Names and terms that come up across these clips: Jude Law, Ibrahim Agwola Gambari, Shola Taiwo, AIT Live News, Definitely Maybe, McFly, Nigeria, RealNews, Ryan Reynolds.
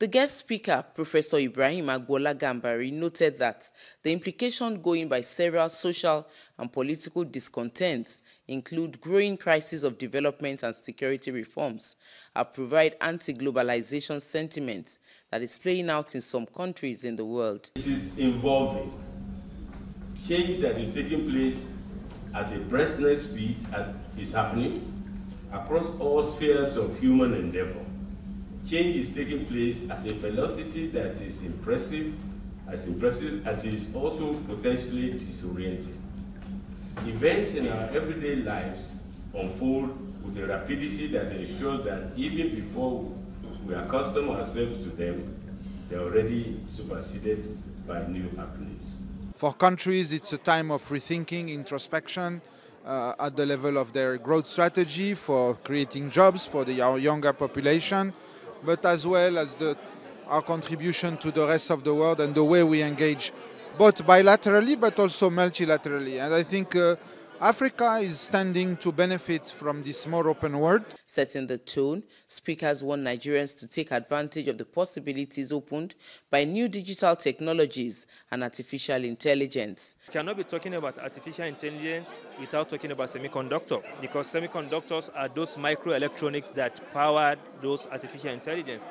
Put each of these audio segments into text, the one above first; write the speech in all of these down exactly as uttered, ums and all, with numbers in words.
The guest speaker, Professor Ibrahim Agwola Gambari, noted that the implication going by several social and political discontents include growing crises of development and security reforms that provide anti-globalization sentiment that is playing out in some countries in the world. It is involving change that is taking place at a breathless speed and is happening across all spheres of human endeavor. Change is taking place at a velocity that is impressive, as impressive as it is also potentially disorienting. Events in our everyday lives unfold with a rapidity that ensures that even before we accustom ourselves to them, they are already superseded by new happenings. For countries, it's a time of rethinking, introspection, Uh, at the level of their growth strategy for creating jobs for the, our younger population, but as well as the, our contribution to the rest of the world and the way we engage both bilaterally but also multilaterally. And I think uh, Africa is standing to benefit from this more open world. Setting the tone, speakers want Nigerians to take advantage of the possibilities opened by new digital technologies and artificial intelligence. We cannot be talking about artificial intelligence without talking about semiconductor, because semiconductors are those microelectronics that power those artificial intelligence.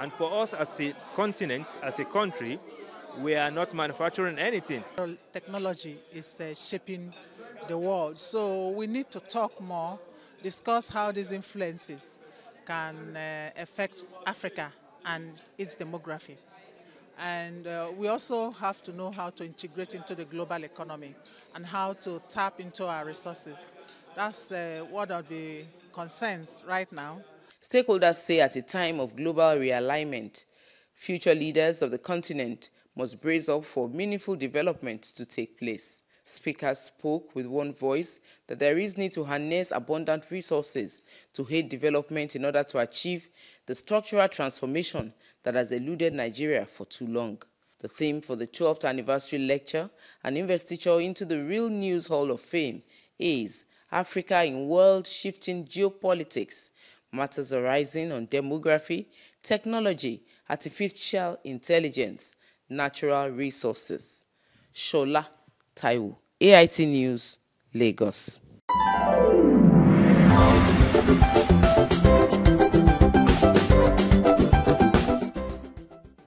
And for us as a continent, as a country, we are not manufacturing anything. Technology is uh, shaping the world, so we need to talk more, discuss how these influences can uh, affect Africa and its demography. And uh, we also have to know how to integrate into the global economy and how to tap into our resources. That's uh, what are the concerns right now. Stakeholders say at a time of global realignment, future leaders of the continent must brace up for meaningful development to take place. Speakers spoke with one voice that there is need to harness abundant resources to aid development in order to achieve the structural transformation that has eluded Nigeria for too long. The theme for the twelfth anniversary lecture and investiture into the Real News Hall of Fame is Africa in World-Shifting Geopolitics, Matters Arising on Demography, Technology, Artificial Intelligence, Natural Resources. Shola Taiwo, A I T News, Lagos.